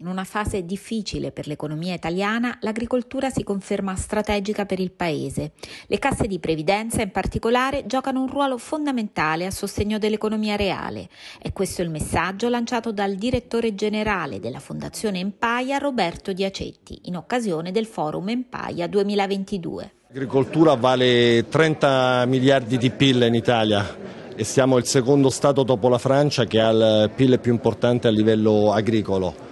In una fase difficile per l'economia italiana, l'agricoltura si conferma strategica per il Paese. Le casse di previdenza, in particolare, giocano un ruolo fondamentale a sostegno dell'economia reale. È questo il messaggio lanciato dal direttore generale della Fondazione Enpaia, Roberto Diacetti, in occasione del Forum Enpaia 2022. L'agricoltura vale 30 miliardi di PIL in Italia. E siamo il secondo Stato dopo la Francia che ha il PIL più importante a livello agricolo.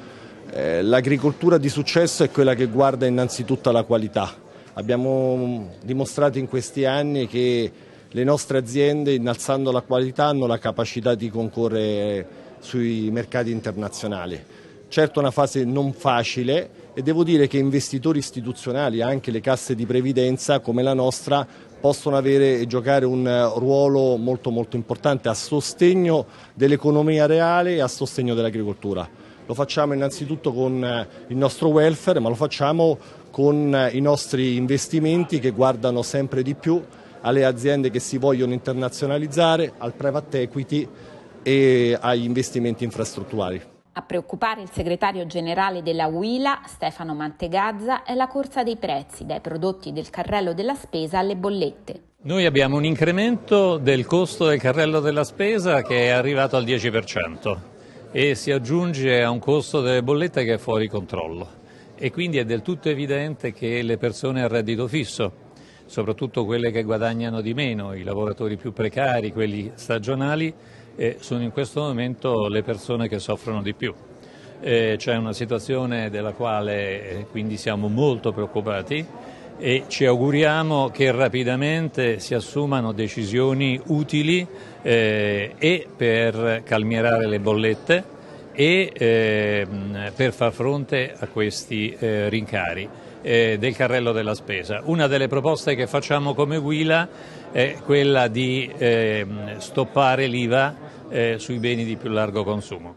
L'agricoltura di successo è quella che guarda innanzitutto alla qualità. Abbiamo dimostrato in questi anni che le nostre aziende, innalzando la qualità, hanno la capacità di concorrere sui mercati internazionali. Certo, una fase non facile, e devo dire che investitori istituzionali, anche le casse di previdenza come la nostra, possono avere e giocare un ruolo molto importante a sostegno dell'economia reale e a sostegno dell'agricoltura. Lo facciamo innanzitutto con il nostro welfare, ma lo facciamo con i nostri investimenti che guardano sempre di più alle aziende che si vogliono internazionalizzare, al private equity e agli investimenti infrastrutturali. A preoccupare il segretario generale della UILA, Stefano Mantegazza, è la corsa dei prezzi, dai prodotti del carrello della spesa alle bollette. Noi abbiamo un incremento del costo del carrello della spesa che è arrivato al 10% e si aggiunge a un costo delle bollette che è fuori controllo. E quindi è del tutto evidente che le persone a reddito fisso, soprattutto quelle che guadagnano di meno, i lavoratori più precari, quelli stagionali, sono in questo momento le persone che soffrono di più. C'è una situazione della quale quindi siamo molto preoccupati e ci auguriamo che rapidamente si assumano decisioni utili e per calmierare le bollette e per far fronte a questi rincari del carrello della spesa. Una delle proposte che facciamo come UILA è quella di stoppare l'IVA sui beni di più largo consumo.